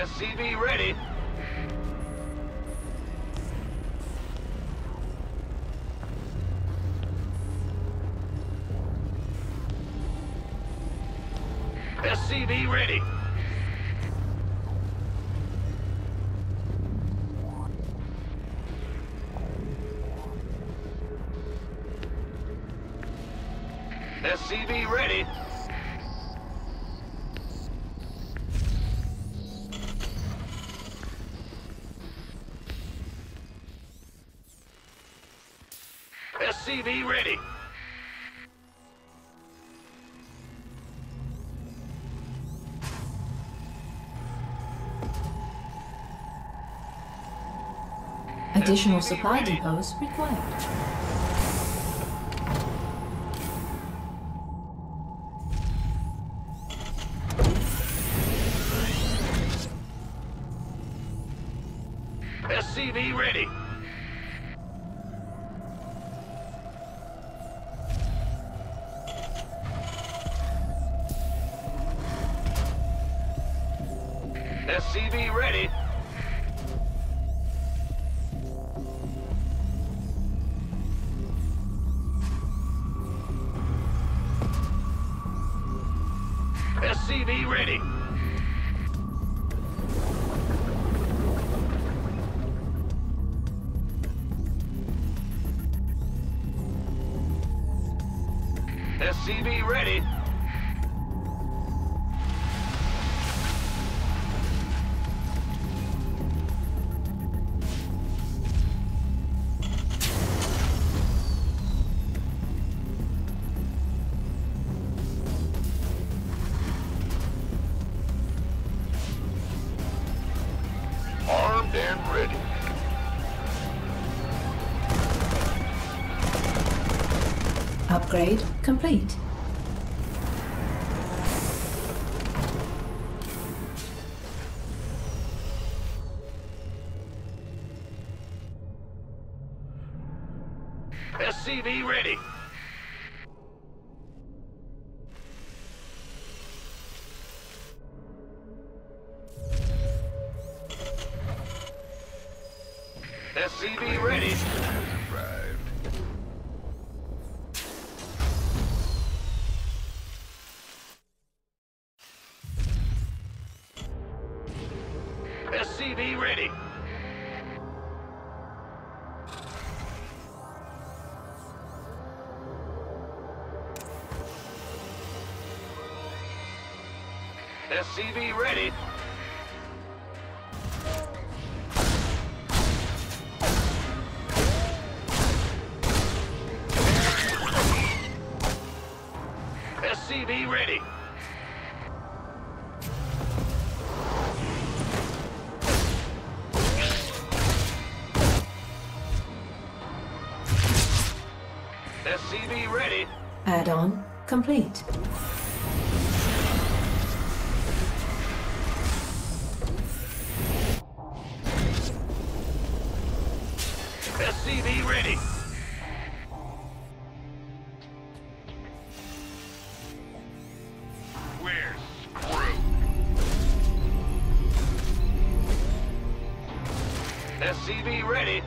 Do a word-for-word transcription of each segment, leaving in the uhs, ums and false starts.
S C V ready. S C V ready. S C V ready. S C V ready. Additional supply depots required. S C V ready. S C V ready. S C V ready. S C V ready. Armed and ready. Upgrade complete. S C V ready. S C V ready. S C V ready. S C V ready. S C V ready. S C V ready. Add-on complete. S C V ready. We're screwed. S C V ready.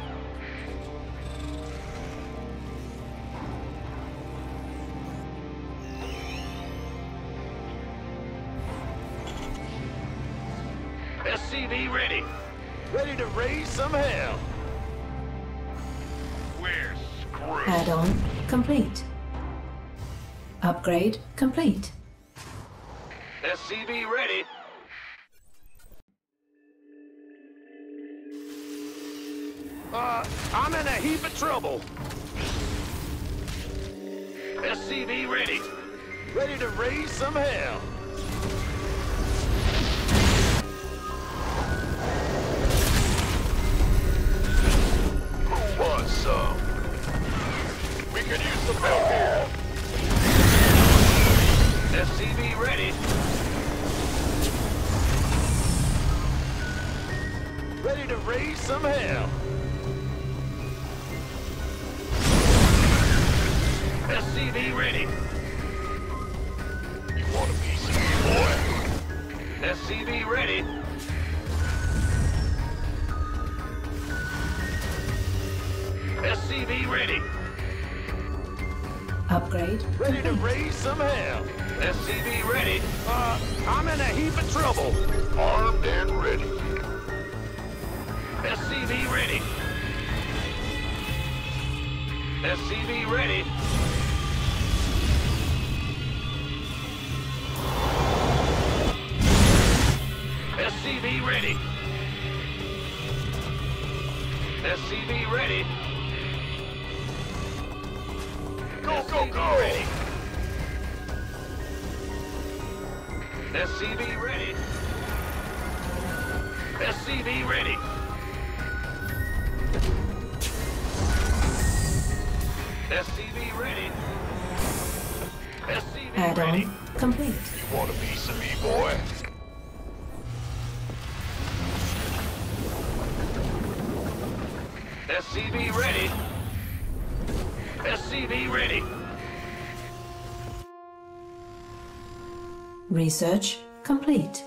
S C V ready. Ready to raise some hell. Add-on complete. Upgrade complete. S C V ready. Uh, I'm in a heap of trouble. S C V ready. Ready to raise some hell. Who wants some? We could use some help here. S C V ready. Ready to raise some hell. S C V ready. You want a piece of me, boy? S C V ready. S C V ready. Upgrade. Ready to raise some hell. S C V ready. Uh, I'm in a heap of trouble. Armed and ready. S C V ready. S C V ready. S C V ready. S C V ready. Go, go, go! Ready. S C V ready. S C V ready. S C V ready. S C V Add ready. On. Complete. You want a piece of me, boy? S C V ready. S C V ready. Research complete.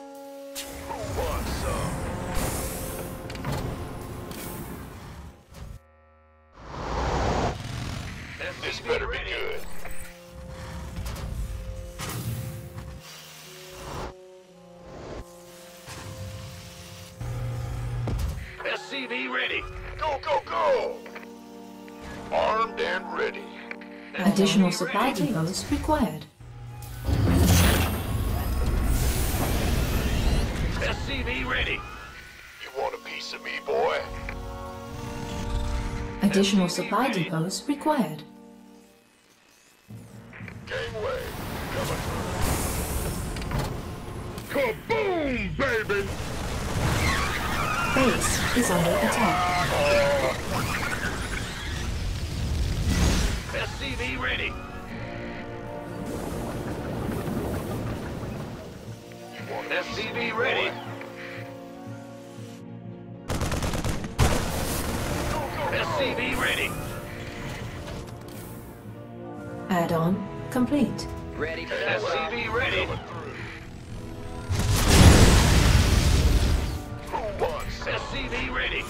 Who wants some? This better be good. S C V ready. Go, go, go! Armed and ready. Additional supply depots required. S C V ready. You want a piece of me, boy? Additional supply depots required. Gangway coming. Kaboom, baby! Base is under attack. S C V ready. S C V ready. S C V ready. Add-on complete. Ready for that. S C V ready. S C V ready.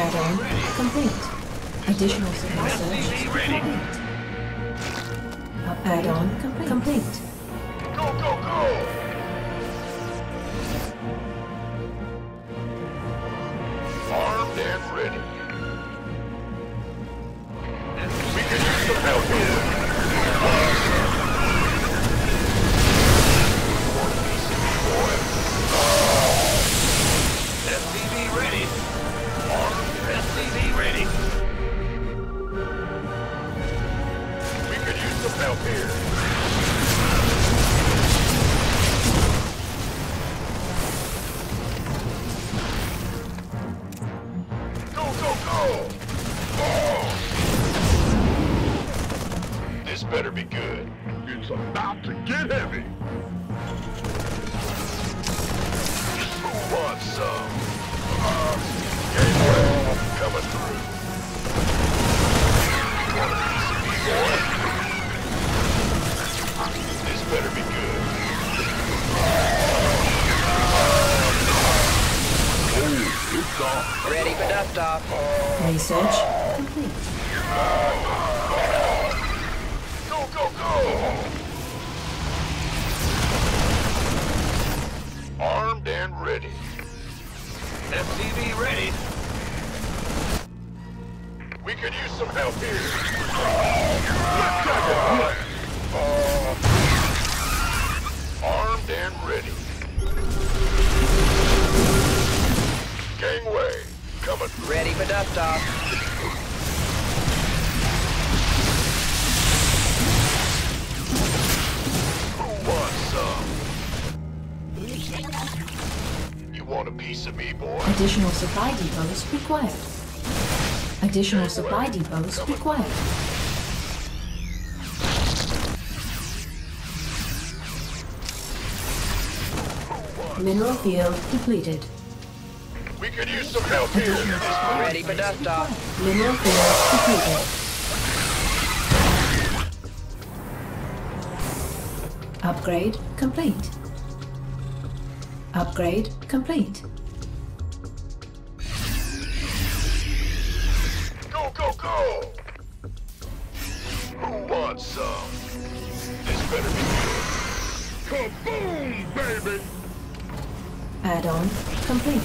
Add-on complete. Additional supply search complete. Add-on complete. complete. Go, go, go! Armed and ready. We can use some help here. S C V ready. S C V ready. We could use some help here. Better be good. It's about to get heavy. Who wants some? Uh, Gateway coming through. Want a piece of me, boy? This better be good. Oh, it's off. Ready for dust off. Research complete. Uh, Go, go! Armed and ready. S C V ready. We could use some help here. Uh, uh, armed and ready. Gangway coming. Ready for dust off. You want a piece of me, boy? Additional supply depots required. Additional Gangway supply depots coming. required. Mineral field depleted. We could use some help here. Ready for dust off. Mineral field depleted. Upgrade complete. Upgrade complete. Go, go! Who wants some? This better be good. Kaboom, baby! Add-on complete.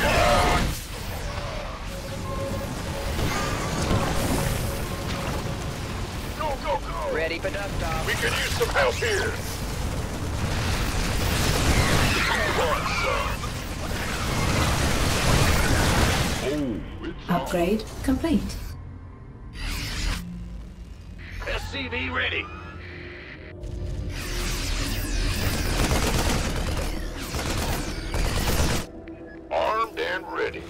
Ah! Go, go, go! Ready for dust-off. We can use some help here. Upgrade complete. S C V ready. Armed and ready.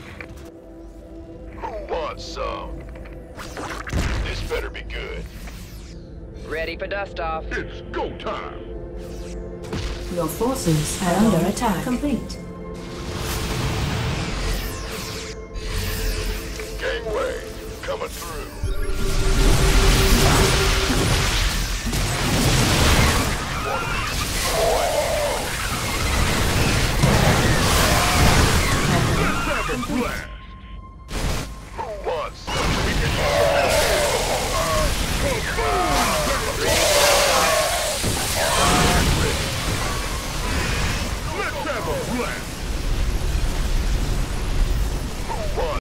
Who wants some? This better be good. Ready for dust off. It's go time. Your forces are under attack. Complete. Gangway coming through.